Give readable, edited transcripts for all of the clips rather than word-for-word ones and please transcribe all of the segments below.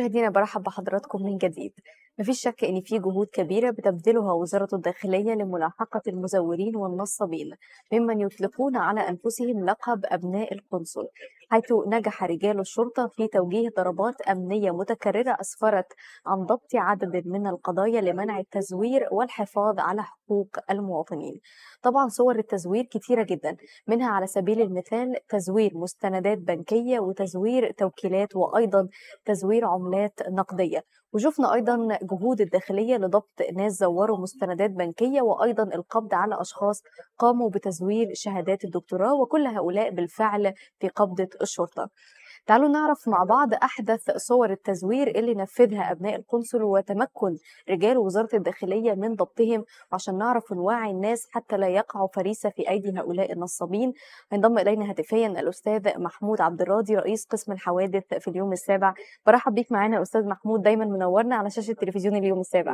مشاهدينا، برحب بحضراتكم من جديد. مفيش شك ان في جهود كبيره بتبذلها وزاره الداخليه لملاحقه المزورين والنصابين ممن يطلقون على انفسهم لقب ابناء القنصل، حيث نجح رجال الشرطه في توجيه ضربات امنيه متكرره اسفرت عن ضبط عدد من القضايا لمنع التزوير والحفاظ على حقوق المواطنين. طبعا صور التزوير كتيره جدا، منها على سبيل المثال تزوير مستندات بنكيه وتزوير توكيلات وايضا تزوير عملات نقديه، وشفنا ايضا جهود الداخليه لضبط ناس زوروا مستندات بنكيه وايضا القبض على اشخاص قاموا بتزوير شهادات الدكتوراه، وكل هؤلاء بالفعل في قبضه الشرطه. تعالوا نعرف مع بعض احدث صور التزوير اللي نفذها ابناء القنصل وتمكن رجال وزاره الداخليه من ضبطهم، عشان نعرف ونوعي الناس حتى لا يقعوا فريسه في ايدي هؤلاء النصابين. هينضم الينا هاتفيا الاستاذ محمود عبد الراضي، رئيس قسم الحوادث في اليوم السابع. برحب بيك معانا يا استاذ محمود، دايما منورنا على شاشه تلفزيون اليوم السابع.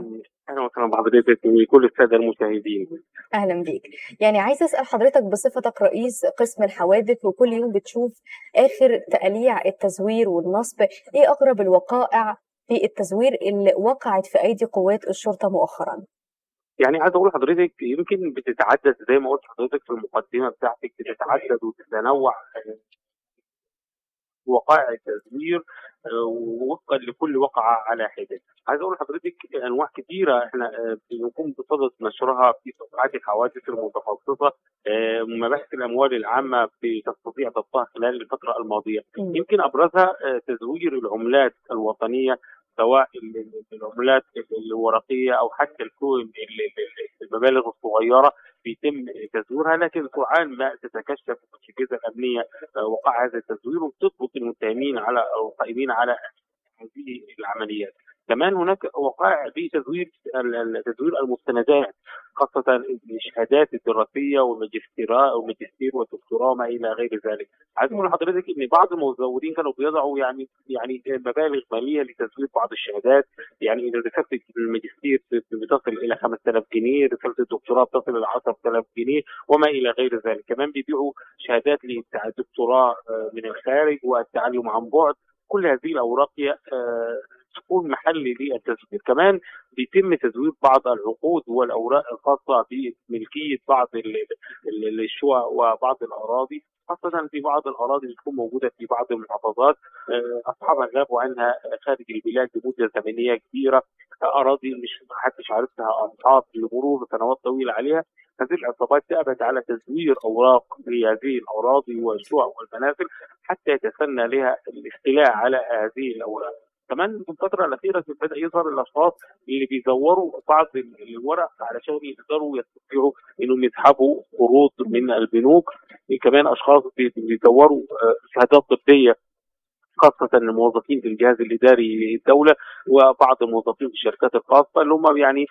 اهلا وسهلا بحضرتك وكل الساده المشاهدين. اهلا بيك. يعني عايزه اسال حضرتك بصفتك رئيس قسم الحوادث، وكل يوم بتشوف اخر تقليع التزوير والنصب، ايه اغرب الوقائع في التزوير اللي وقعت في ايدي قوات الشرطه مؤخرا؟ يعني عايز اقول لحضرتك يمكن بتتعدد زي ما قلت لحضرتك في المقدمه بتاعتك، بتتعدد وتتنوع وقائع التزوير ووفقا لكل وقعه على حده. عايز اقول لحضرتك انواع كثيره احنا بنقوم بصدد نشرها في صفحات الحوادث المتخصصه، مباحث الاموال العامه بتستطيع ضبطها خلال الفتره الماضيه. يمكن ابرزها تزوير العملات الوطنيه، سواء العملات الورقيه او حتى المبالغ الصغيره بيتم تزويرها، لكن سرعان ما تتكشف الاجهزه الامنيه وقع هذا التزوير وبتضبط المتهمين على او القائمين على هذه العمليات. كمان هناك وقائع بتزوير المستندات، خاصه الشهادات الدراسيه والماجستير والدكتوراه وما الى غير ذلك. عايز اقول لحضرتك ان بعض المزورين كانوا بيضعوا يعني مبالغ ماليه لتزوير بعض الشهادات، يعني اذا رساله الماجستير بتصل الى 5000 جنيه، رساله الدكتوراه بتصل الى 10000 جنيه وما الى غير ذلك. كمان بيبيعوا شهادات للدكتوراه من الخارج والتعلم عن بعد، كل هذه الاوراق تكون محل للتزوير. كمان بيتم تزوير بعض العقود والاوراق الخاصه بملكيه بعض الشقق وبعض الاراضي، خاصه في بعض الاراضي اللي تكون موجوده في بعض المحافظات اصحابها غابوا عنها خارج البلاد لمده زمنيه كبيره، اراضي مش محدش عارفها اصحاب لمرور سنوات طويله عليها. هذه العصابات ثابت على تزوير اوراق هذه الاراضي والشقق والمنازل حتى يتسنى لها الاستيلاء على هذه الاوراق. كمان من الفترة الأخيرة بدأ يظهر الأشخاص اللي بيزوروا بعض الورق علشان يقدروا يستطيعوا إنهم يسحبوا قروض من البنوك. كمان أشخاص بيزوروا شهادات طبية، خاصة الموظفين في الجهاز الإداري للدولة وبعض الموظفين في الشركات الخاصة اللي هم يعني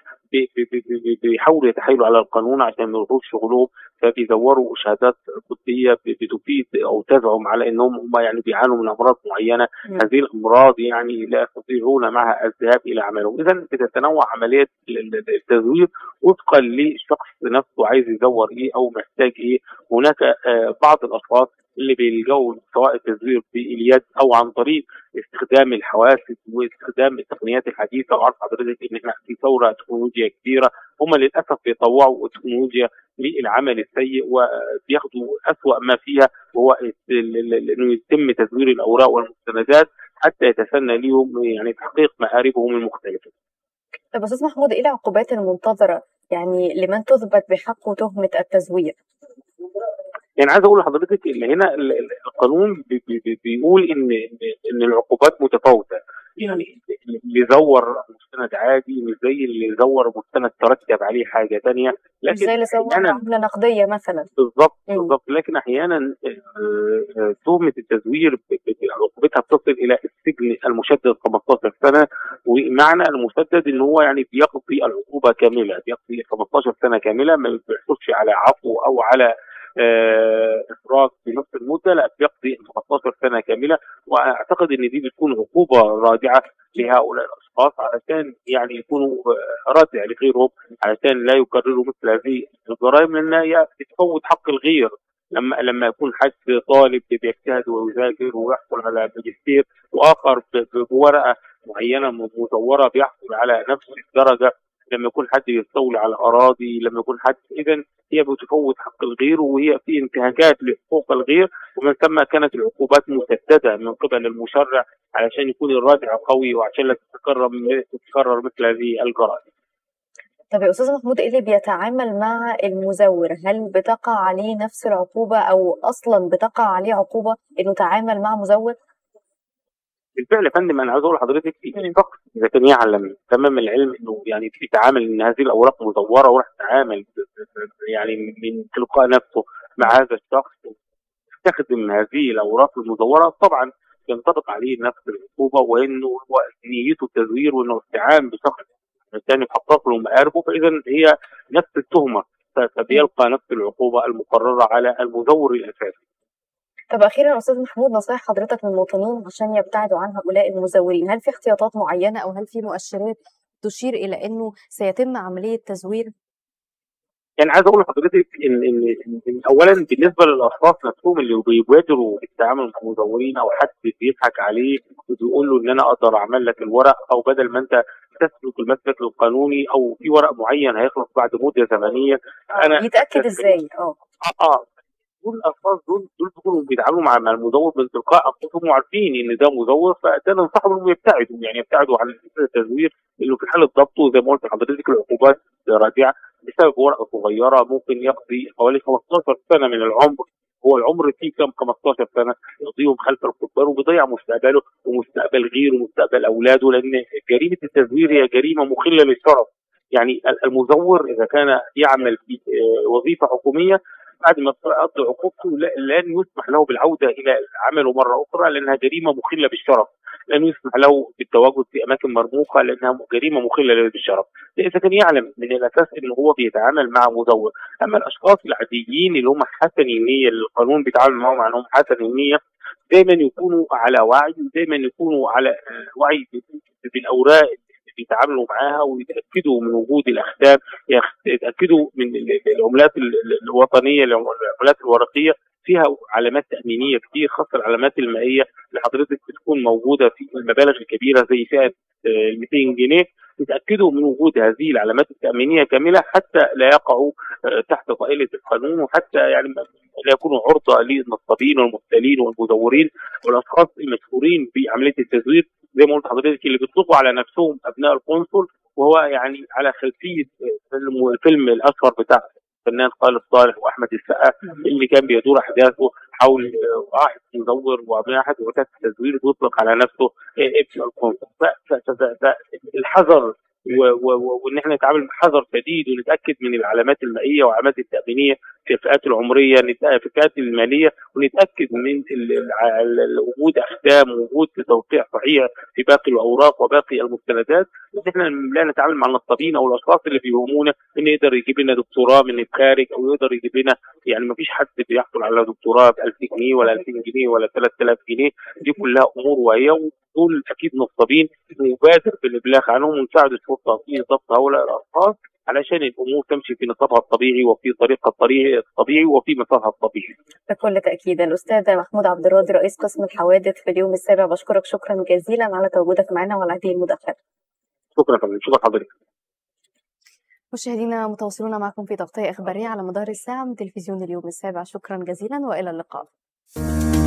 بيحاولوا يتحايلوا على القانون عشان ما يروحوش شغلهم، فبيزوروا شهادات طبية بتفيد أو تزعم على أنهم هم يعني بيعانوا من أمراض معينة، هذه الأمراض يعني لا يستطيعون معها الذهاب إلى عملهم. إذا بتتنوع عمليات التزوير وفقا للشخص نفسه عايز يزور إيه أو محتاج إيه. هناك بعض الأشخاص اللي بيلجوا سواء التزوير باليد او عن طريق استخدام الحواسب واستخدام التقنيات الحديثه، وعارف حضرتك ان احنا في ثوره تكنولوجيا كبيره، هم للاسف بيطوعوا التكنولوجيا للعمل السيء وبياخدوا اسوأ ما فيها، وهو انه يتم تزوير الاوراق والمستندات حتى يتسنى ليهم يعني تحقيق مآربهم المختلفه. طب استاذ محمود، ايه العقوبات المنتظره يعني لمن تثبت بحقه تهمه التزوير؟ يعني عايز اقول لحضرتك ان هنا القانون بيقول ان العقوبات متفاوته، يعني اللي زور مستند عادي مش زي اللي زور مستند ترتب عليه حاجه ثانيه، لكن زي اللي زور عمله نقديه مثلا. بالظبط بالظبط. لكن احيانا تهمه التزوير عقوبتها بتصل الى السجن المشدد 15 سنه، ومعنى المسدد ان هو يعني بيقضي العقوبه كامله، بيقضي 15 سنه كامله، ما بيحصلش على عفو او على إخراج في نفس المدة، لا بيقضي 15 سنة كاملة. وأعتقد إن دي بتكون عقوبة رادعة لهؤلاء الأشخاص علشان يعني يكونوا رادع لغيرهم، علشان لا يكرروا مثل هذه الجرائم، لأنها بتفوت حق الغير. لما يكون حد طالب بيجتهد ويذاكر ويحصل على ماجستير، واخر بورقه معينة مطورة بيحصل على نفس الدرجة، لما يكون حد بيستولي على أراضي، لما يكون حد، إذن هي بتفوت حق الغير وهي في انتهاكات لحقوق الغير، ومن ثم كانت العقوبات مسددة من قبل المشرع علشان يكون الرادع قوي وعشان لا تتكرر مثل هذه الجرائم. طب يا أستاذ محمود، اللي بيتعامل مع المزور هل بتقع عليه نفس العقوبة أو أصلا بتقع عليه عقوبة إنه تعامل مع مزور؟ بالفعل يا فندم، انا عايز اقول لحضرتك فقط اذا كان يعلم تمام العلم انه يعني في تعامل ان هذه الاوراق مزوره وراح تتعامل يعني من تلقاء نفسه مع هذا الشخص يستخدم هذه الاوراق المزوره، طبعا ينطبق عليه نفس العقوبه، وانه هو نيته التزوير وانه استعان بشخص ثاني يحقق له مآربه، فاذا هي نفس التهمه فبيلقى نفس العقوبه المقرره على المزور الاساسي. طب أخيرا أستاذ محمود، نصائح حضرتك للمواطنين عشان يبتعدوا عن هؤلاء المزورين، هل في احتياطات معينة أو هل في مؤشرات تشير إلى أنه سيتم عملية تزوير؟ يعني عايز أقول لحضرتك إن أولا بالنسبة للأشخاص نفسهم اللي بيبادروا بالتعامل مع المزورين أو حد بيضحك عليه وبيقول له إن أنا أقدر أعمل لك الورق، أو بدل ما أنت تسلك المسلك القانوني أو في ورق معين هيخلص بعد مدة زمنية، أنا يتأكد إزاي؟ دول الاشخاص دول بيكونوا بيتعاملوا مع المزور من تلقاء انفسهم وعارفين ان ده مزور، فده ننصحهم انهم يبتعدوا عن التزوير، اللي في حاله ضبطه زي ما قلت لحضرتك العقوبات رادعه بسبب ورقه صغيره ممكن يقضي حوالي 15 سنه من العمر. هو العمر فيه كام؟ 15 سنه يقضيهم خلف الكبار، وبيضيع مستقبله ومستقبل غيره ومستقبل اولاده، لان جريمه التزوير هي جريمه مخله للشرف. يعني المزور اذا كان يعمل في وظيفه حكوميه بعد ما قضى عقوبته لن يسمح له بالعوده الى عمله مره اخرى، لانها جريمه مخله بالشرف، لن يسمح له بالتواجد في اماكن مرموقه لانها جريمه مخله بالشرف، اذا كان يعلم من الاساس ان هو بيتعامل مع مزور. اما الاشخاص العاديين اللي هم حسن النيه، اللي القانون بيتعامل معهم عنهم حسن النيه، دايما يكونوا على وعي، ودايما يكونوا على وعي بالاوراق بيتعاملوا معاها، ويتاكدوا من وجود الاختام، يتاكدوا من العملات الوطنيه، العملات الورقيه فيها علامات تامينيه كتير، خاصه العلامات المائيه اللي حضرتك بتكون موجوده في المبالغ الكبيره زي فئه 200 جنيه، يتاكدوا من وجود هذه العلامات التامينيه كامله حتى لا يقعوا تحت طائله القانون، وحتى يعني لا يكونوا عرضه للنصابين والمحتالين والمزورين والاشخاص المشهورين بعمليه التزوير زي ما قلت لحضرتك، اللي بيطلقوا على نفسهم ابناء القنصل، وهو يعني على خلفيه الفيلم الاشهر بتاع الفنان خالد صالح واحمد السقا اللي كان بيدور احداثه حول واحد مزور وابناء احد وتحت التزوير بيطلق على نفسه ابن القنصل. الحذر وان احنا نتعامل بحذر شديد، ونتاكد من العلامات المائيه والعلامات التامينيه في الفئات العمريه، في الفئات الماليه، ونتاكد من وجود اختام ووجود توقيع صحيح في باقي الاوراق وباقي المستندات، ان احنا لا نتعامل مع النصابين او الاشخاص اللي بيهمونا ان يقدر يجيب لنا دكتوراه من الخارج، او يقدر يجيب لنا، يعني ما فيش حد بيحصل على دكتوراه ب 1000 جنيه ولا 2000 جنيه ولا 3000 جنيه، دي كلها امور واهيه، دول اكيد نصابين، نبادر بالابلاغ عنهم ونساعد الشرطه في ضبط هؤلاء الاشخاص علشان الامور تمشي في نطاقها الطبيعي وفي طريقها الطبيعي وفي مسارها الطبيعي. بكل تاكيد. الاستاذ محمود عبد الراضي رئيس قسم الحوادث في اليوم السابع، بشكرك شكرا جزيلا على تواجدك معنا وعلى هذه المداخله. شكرا فندم، شكرا حضرتك. مشاهدينا متواصلون معكم في تغطيه اخباريه على مدار الساعه من تلفزيون اليوم السابع، شكرا جزيلا والى اللقاء.